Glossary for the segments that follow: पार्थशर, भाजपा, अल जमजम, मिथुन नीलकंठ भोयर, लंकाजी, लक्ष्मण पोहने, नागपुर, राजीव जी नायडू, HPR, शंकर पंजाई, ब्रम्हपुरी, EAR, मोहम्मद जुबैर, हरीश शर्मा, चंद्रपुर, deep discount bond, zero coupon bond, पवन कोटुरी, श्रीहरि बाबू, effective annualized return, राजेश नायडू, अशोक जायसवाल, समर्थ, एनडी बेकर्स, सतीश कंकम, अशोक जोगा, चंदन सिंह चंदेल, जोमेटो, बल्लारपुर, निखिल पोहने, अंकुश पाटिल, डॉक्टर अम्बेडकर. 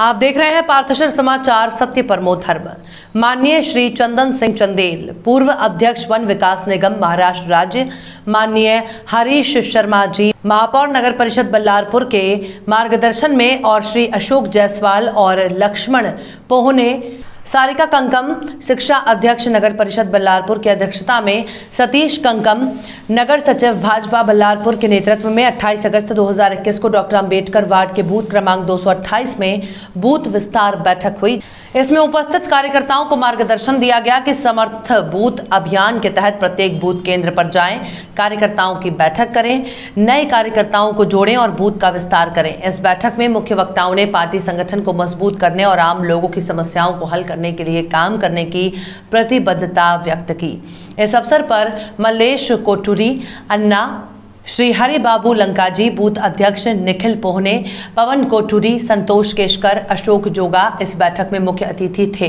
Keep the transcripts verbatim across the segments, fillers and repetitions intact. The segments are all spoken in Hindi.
आप देख रहे हैं पार्थशर समाचार, सत्य परमो धर्म। माननीय श्री चंदन सिंह चंदेल, पूर्व अध्यक्ष वन विकास निगम महाराष्ट्र राज्य, माननीय हरीश शर्मा जी, महापौर नगर परिषद बल्लारपुर के मार्गदर्शन में और श्री अशोक जायसवाल और लक्ष्मण पोहने, सारिका कंकम शिक्षा अध्यक्ष नगर परिषद बल्लारपुर की अध्यक्षता में, सतीश कंकम नगर सचिव भाजपा बल्लारपुर के नेतृत्व में अट्ठाईस अगस्त दो हज़ार इक्कीस को डॉक्टर अम्बेडकर वार्ड के बूथ क्रमांक दो सौ अट्ठाईस में बूथ विस्तार बैठक हुई। इसमें उपस्थित कार्यकर्ताओं को मार्गदर्शन दिया गया कि समर्थ बूथ अभियान के तहत प्रत्येक बूथ केंद्र पर जाएं, कार्यकर्ताओं की बैठक करें, नए कार्यकर्ताओं को जोड़ें और बूथ का विस्तार करें। इस बैठक में मुख्य वक्ताओं ने पार्टी संगठन को मजबूत करने और आम लोगों की समस्याओं को हल करने के लिए काम करने की प्रतिबद्धता व्यक्त की। इस अवसर पर मलेशु कोटुरी, अन्ना, श्रीहरि बाबू, लंकाजी बूथ अध्यक्ष निखिल पोहने, पवन कोटुरी, संतोष केशकर, अशोक जोगा इस बैठक में मुख्य अतिथि थे।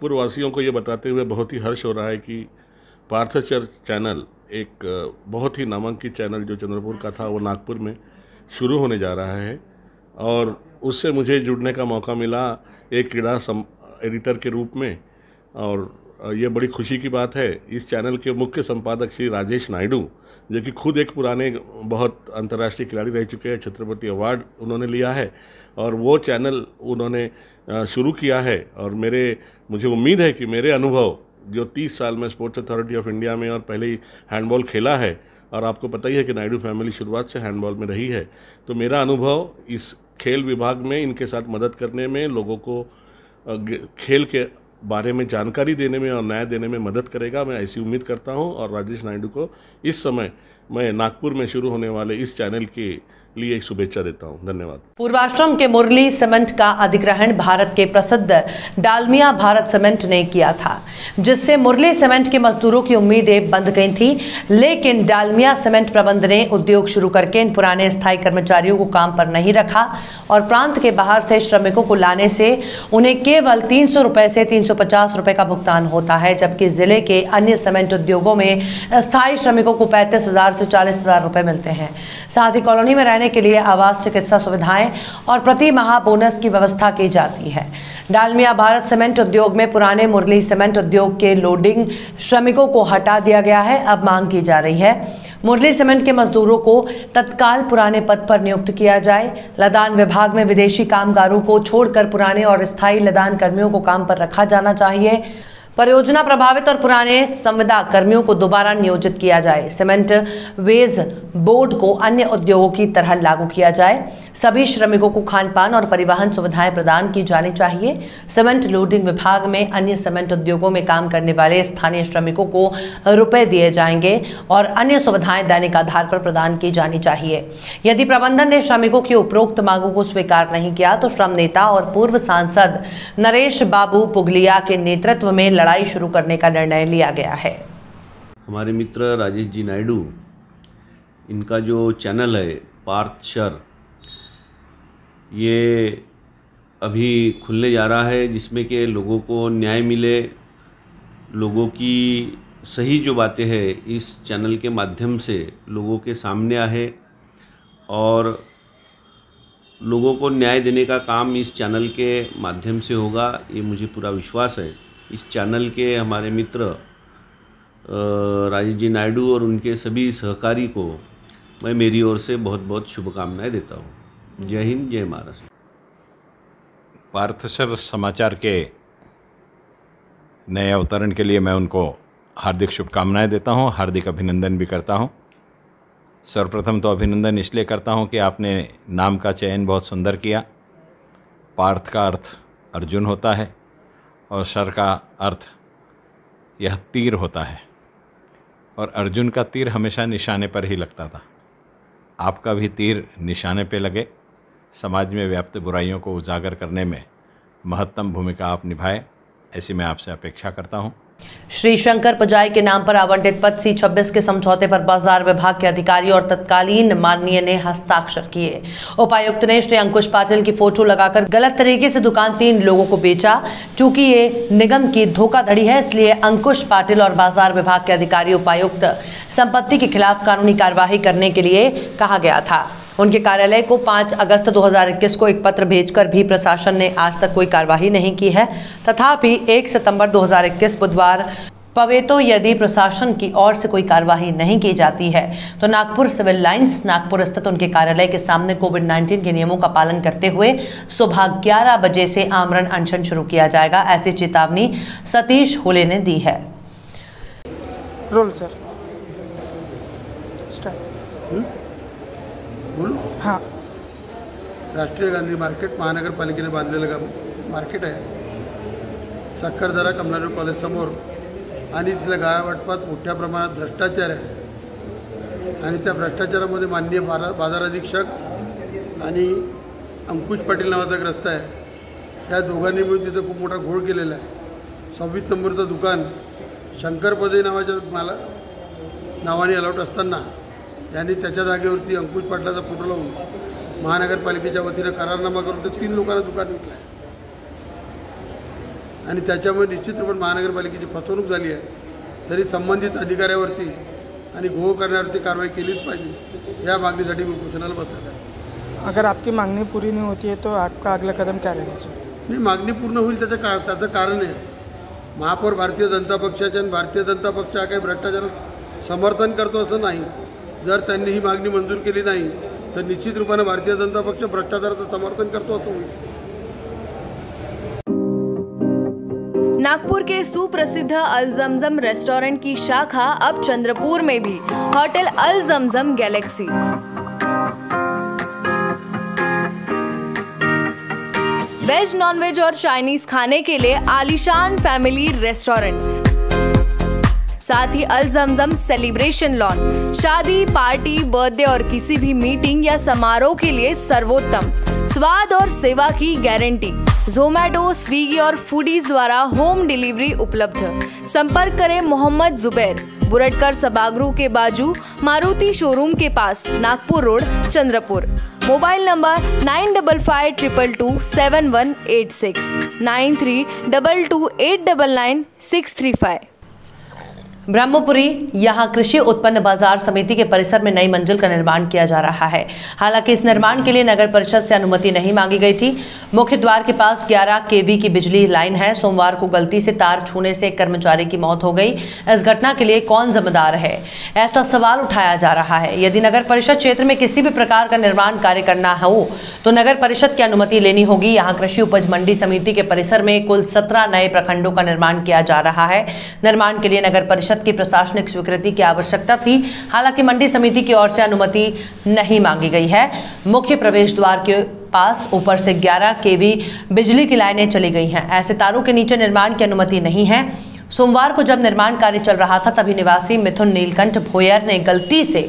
पूर्ववासियों को ये बताते हुए बहुत ही हर्ष हो रहा है कि पार्थशर चैनल, एक बहुत ही नामांकित चैनल जो चंद्रपुर का था, वो नागपुर में शुरू होने जा रहा है और उससे मुझे जुड़ने का मौका मिला एक क्रीड़ा एडिटर के रूप में। और ये बड़ी खुशी की बात है। इस चैनल के मुख्य संपादक श्री राजेश नायडू, जो कि खुद एक पुराने बहुत अंतर्राष्ट्रीय खिलाड़ी रह चुके हैं, छत्रपति अवार्ड उन्होंने लिया है और वो चैनल उन्होंने शुरू किया है। और मेरे मुझे उम्मीद है कि मेरे अनुभव, जो तीस साल में स्पोर्ट्स अथॉरिटी ऑफ इंडिया में और पहले ही हैंडबॉल खेला है, और आपको पता ही है कि नायडू फैमिली शुरुआत से हैंडबॉल में रही है, तो मेरा अनुभव इस खेल विभाग में इनके साथ मदद करने में, लोगों को खेल के बारे में जानकारी देने में और न्याय देने में मदद करेगा, मैं ऐसी उम्मीद करता हूं। और राजेश नायडू को इस समय मैं नागपुर में शुरू होने वाले इस चैनल के लिए शुभेच्छा देता हूं। धन्यवाद। पूर्वाश्रम के मुरली सीमेंट का अधिग्रहण भारत के प्रसिद्ध डालमिया भारत सीमेंट ने किया था, जिससे मुरली सीमेंट के मजदूरों की उम्मीदें बंद गई थी, लेकिन डालमिया सीमेंट प्रबंध ने उद्योग शुरू करके इन पुराने स्थायी कर्मचारियों को काम पर नहीं रखा और प्रांत के बाहर से श्रमिकों को लाने से उन्हें केवल तीन सौ रुपए से तीन सौ पचास रुपए का भुगतान होता है, जबकि जिले के अन्य सीमेंट उद्योगों में स्थायी श्रमिकों को पैंतीस हजार से चालीस हजार रुपए मिलते हैं। साथ ही कॉलोनी में रहने के लिए आवास, चिकित्सा सुविधाएं और प्रति माह बोनस की व्यवस्था की जाती है। डालमिया भारत सीमेंट उद्योग में पुराने मुरली सीमेंट उद्योग के लोडिंग श्रमिकों को हटा दिया गया है। अब मांग की जा रही है मुरली सीमेंट के मजदूरों को तत्काल पुराने पद पर नियुक्त किया जाए। लदान विभाग में विदेशी कामगारों को छोड़कर पुराने और स्थायी लदान कर्मियों को काम पर रखा जाना चाहिए। परियोजना प्रभावित और पुराने संविदा कर्मियों को दोबारा नियोजित किया जाए। सीमेंट वेज बोर्ड को अन्य उद्योगों की तरह लागू किया जाए। सभी श्रमिकों को खान पान और परिवहन सुविधाएं प्रदान की जानी चाहिए। सीमेंट लोडिंग विभाग में अन्य सीमेंट उद्योगों में काम करने वाले स्थानीय श्रमिकों को रुपए दिए जाएंगे और अन्य सुविधाएं दैनिक आधार पर प्रदान की जानी चाहिए। यदि प्रबंधन ने श्रमिकों की उपरोक्त मांगों को स्वीकार नहीं किया तो श्रम नेता और पूर्व सांसद नरेश बाबू पुगलिया के नेतृत्व में लड़ाई शुरू करने का निर्णय लिया गया है। हमारे मित्र राजीव जी नायडू, इनका जो चैनल है पार्थशर, ये अभी खुलने जा रहा है, जिसमें के लोगों को न्याय मिले, लोगों की सही जो बातें हैं इस चैनल के माध्यम से लोगों के सामने आए और लोगों को न्याय देने का काम इस चैनल के माध्यम से होगा, ये मुझे पूरा विश्वास है। इस चैनल के हमारे मित्र राजीव जी नायडू और उनके सभी सहकारी को मैं मेरी ओर से बहुत बहुत शुभकामनाएं देता हूं। जय हिंद, जय महाराष्ट्र। पार्थशर समाचार के नए अवतरण के लिए मैं उनको हार्दिक शुभकामनाएं देता हूं, हार्दिक अभिनंदन भी करता हूं। सर्वप्रथम तो अभिनंदन इसलिए करता हूं कि आपने नाम का चयन बहुत सुंदर किया। पार्थ का अर्थ अर्जुन होता है और शर का अर्थ यह तीर होता है, और अर्जुन का तीर हमेशा निशाने पर ही लगता था। आपका भी तीर निशाने पे लगे। समाज में व्याप्त बुराइयों को उजागर करने में महत्तम भूमिका आप निभाए, ऐसी मैं आपसे अपेक्षा करता हूँ। श्री शंकर पंजाई के नाम पर आवंटित पद सी छब्बीस के समझौते पर बाजार विभाग के अधिकारी और तत्कालीन माननीय ने हस्ताक्षर किए। उपायुक्त ने श्री अंकुश पाटिल की फोटो लगाकर गलत तरीके से दुकान तीन लोगों को बेचा। चूंकि ये निगम की धोखाधड़ी है, इसलिए अंकुश पाटिल और बाजार विभाग के अधिकारी उपायुक्त संपत्ति के खिलाफ कानूनी कार्यवाही करने के लिए कहा गया था। उनके कार्यालय को पाँच अगस्त दो हज़ार इक्कीस को एक पत्र भेजकर भी प्रशासन ने आज तक कोई कार्रवाई नहीं की है। तथापि एक सितंबर दो हज़ार इक्कीस बुधवार पवेतो यदि प्रशासन की ओर से कोई कार्यवाही नहीं की जाती है तो नागपुर सिविल लाइंस नागपुर स्थित उनके कार्यालय के सामने कोविड उन्नीस के नियमों का पालन करते हुए सुबह ग्यारह बजे से आमरण अनशन शुरू किया जाएगा, ऐसी चेतावनी सतीश हुले ने दी है। Role sir. हाँ। राष्ट्रीय गांधी मार्केट महानगर पालिकेने बांधलेलं मार्केट आहे, साखर दरा कमलानेर कॉलेज समोर, आणि तिथल्या गाळावाटपात मोठ्या प्रमाणात भ्रष्टाचार आहे आणि त्या भ्रष्टाचारामध्ये माननीय बाजार अधीक्षक आणि अंकुश पाटिल नावाचा ग्रस्त आहे, त्या दोघांनी मिळून तिथं खूप मोठा घोळ केलेला आहे। सव्वीस नंबरचं दुकान शंकर पंजाई नावाच्या मला नावाने अलॉट असताना त्यांनी त्याच्या जागेवरती अंकुश पाटलाचा फोटो लावून महानगरपालिकेच्या वतीनं करारनामा करून ते तीन लोकांना दुकान विकलं आहे आणि त्याच्यामुळे निश्चितपणे महानगरपालिकेची फसवणूक झाली आहे। तरी संबंधित अधिकाऱ्यावरती आणि घोळ करणाऱ्यावरती कार्रवाई केलीच पाहिजे, या मागणीसाठी मी उपोषणाला बसत आहे। अगर आपकी मागणी पूरी नहीं होती है तो आपका अगला कदम क्या रहेगा सर? नहीं, मागणी पूर्ण होईल त्याचं का त्याचं कारण आहे महापौर भारतीय जनता पक्षाचे आणि भारतीय जनता पक्ष हा काही भ्रष्टाचाराला समर्थन करतो असं नाही। जर त्यांनी ही मागणी मंजूर केली नाही तर निश्चित रूपाने भारतीय जनता पक्ष भ्रष्टाचाराचं समर्थन करतो असं होईल। नागपुर के सुप्रसिद्ध अल जमजम रेस्टोरेंट की शाखा अब चंद्रपुर में भी, hotel अल जमजम galaxy. Veg, nonveg और चाइनीज खाने के लिए आलीशान फैमिली रेस्टोरेंट, साथ ही अल जमजम सेलिब्रेशन लॉन शादी, पार्टी, बर्थडे और किसी भी मीटिंग या समारोह के लिए सर्वोत्तम स्वाद और सेवा की गारंटी। जोमेटो, स्विगी और फूडीज द्वारा होम डिलीवरी उपलब्ध। संपर्क करें मोहम्मद जुबैर, बुरटकर सभागृह के बाजू, मारुति शोरूम के पास, नागपुर road, चंद्रपुर। Mobile number nine double five triple two seven one eight six, nine three double two eight double nine six three five. Brahmapuri यहाँ कृषि उत्पन्न बाजार समिति के परिसर में नई मंजिल का निर्माण किया जा रहा है। हालांकि इस निर्माण के लिए नगर परिषद से अनुमति नहीं मांगी गई थी। मुख्य द्वार के पास ग्यारह केवी की बिजली लाइन है। सोमवार को गलती से तार छूने से एक कर्मचारी की मौत हो गई। इस घटना के लिए कौन जिम्मेदार है, ऐसा सवाल उठाया जा रहा है। यदि नगर परिषद क्षेत्र में किसी भी प्रकार का निर्माण कार्य करना हो तो नगर परिषद की अनुमति लेनी होगी। यहाँ कृषि उपज मंडी समिति के परिसर में कुल सत्रह नए प्रखंडों का निर्माण किया जा रहा है। निर्माण के लिए नगर परिषद की प्रशासनिक स्वीकृति की आवश्यकता थी। हालांकि मंडी समिति की ओर से अनुमति नहीं मांगी गई है। मुख्य प्रवेश द्वार के पास ऊपर से ग्यारह केवी बिजली की लाइनें चली गई हैं। ऐसे तारों के नीचे निर्माण की अनुमति नहीं है। सोमवार को जब निर्माण कार्य चल रहा था तभी निवासी मिथुन नीलकंठ भोयर ने गलती से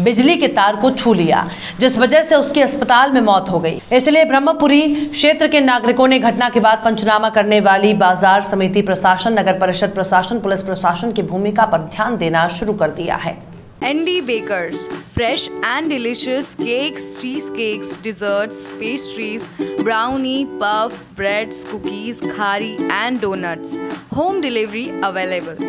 बिजली के तार को छू लिया, जिस वजह से उसकी अस्पताल में मौत हो गई। इसलिए ब्रह्मपुरी क्षेत्र के नागरिकों ने घटना के बाद पंचनामा करने वाली बाजार समिति प्रशासन, नगर परिषद प्रशासन, पुलिस प्रशासन की भूमिका पर ध्यान देना शुरू कर दिया है। एनडी बेकर्स, fresh and delicious cakes, cheese cakes, desserts, pastries, brownie, puff, breads, cookies, khari and donuts. Home delivery available.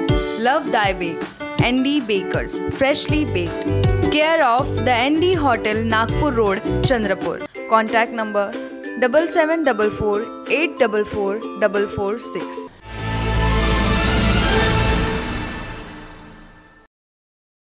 Love thy bakes, एनडी बेकर्स, freshly baked. Care of the ND hotel, नागपुर road, चंद्रपुर। Contact number double seven double four eight double four double four six.